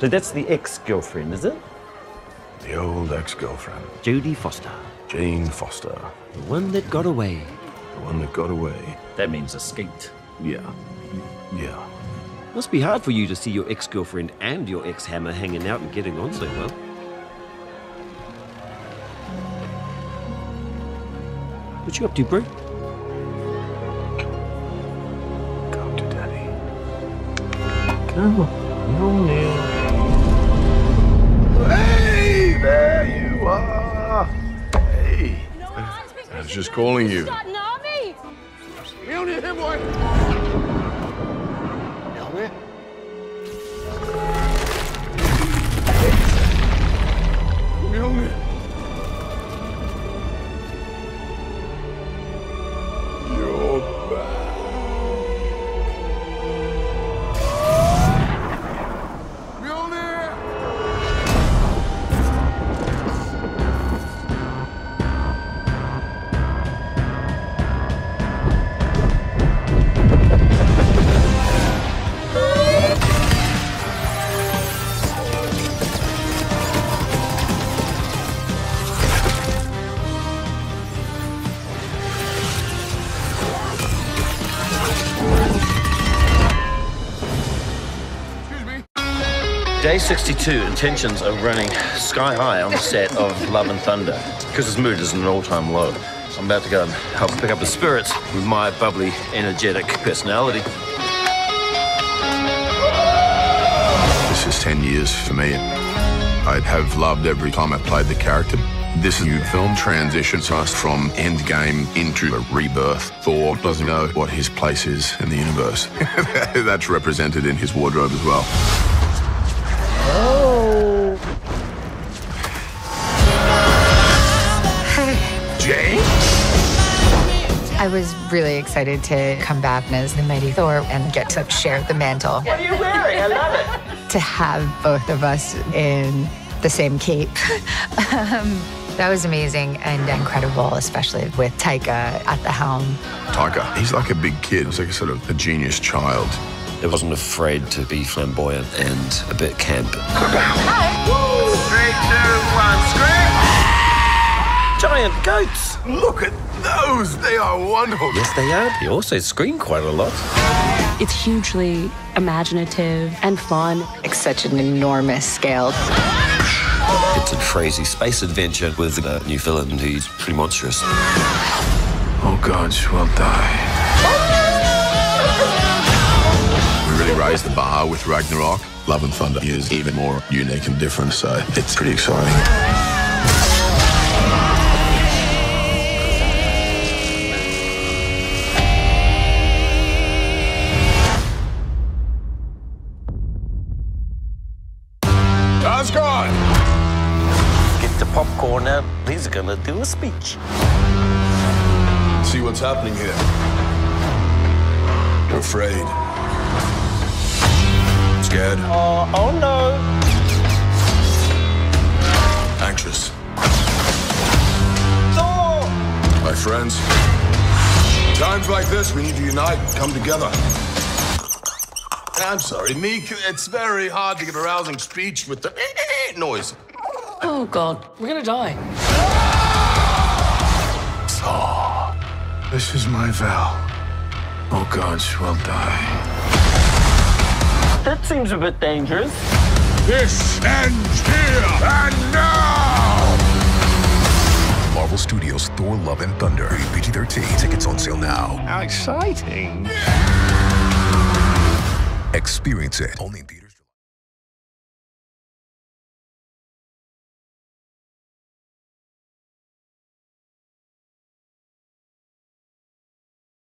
So that's the ex-girlfriend, is it? The old ex-girlfriend. Jodie Foster. Jane Foster. The one that got away. The one that got away. That means escaped. Yeah. Yeah. Must be hard for you to see your ex-girlfriend and your ex-hammer hanging out and getting on so well. What you up to, bro? Go to daddy. Go. No, no. Hey, there you are. Hey. I was just calling you. Start an army. We only here, boy. Day 62, and tensions are running sky high on the set of Love and Thunder. Chris's mood is at an all-time low. I'm about to go and help pick up the spirits with my bubbly, energetic personality. This is 10 years for me. I'd have loved every time I played the character. This new film transitions us from Endgame into a rebirth. Thor doesn't know what his place is in the universe. That's represented in his wardrobe as well. I was really excited to come back as the mighty Thor and get to share the mantle. What are you wearing? I love it. To have both of us in the same cape, that was amazing and incredible, especially with Taika at the helm. Taika, he's like a big kid. He's like a sort of a genius child. It wasn't afraid to be flamboyant and a bit camp. Hi. 3, 2, 1, scream! Giant goats! Look at those, they are wonderful. Yes, they are. He also screamed quite a lot. It's hugely imaginative and fun. It's such an enormous scale. It's a crazy space adventure with a new villain who's pretty monstrous. Oh God, she will die. We really raised the bar with Ragnarok. Love and Thunder is even more unique and different, so it's pretty exciting. Get the popcorn out. He's gonna do a speech. See what's happening here. You're afraid. Scared. Oh no. Anxious. No. My friends. Times like this, we need to unite and come together. I'm sorry, Meek, it's very hard to give a rousing speech with the noise. Oh, God, we're gonna die. Thor, this is my vow. Oh, God, she will die. That seems a bit dangerous. This ends here and now! Marvel Studios' Thor, Love and Thunder. PG-13. Tickets on sale now. How exciting. Yeah. Experience it only in the